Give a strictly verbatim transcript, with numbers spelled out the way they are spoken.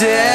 dead.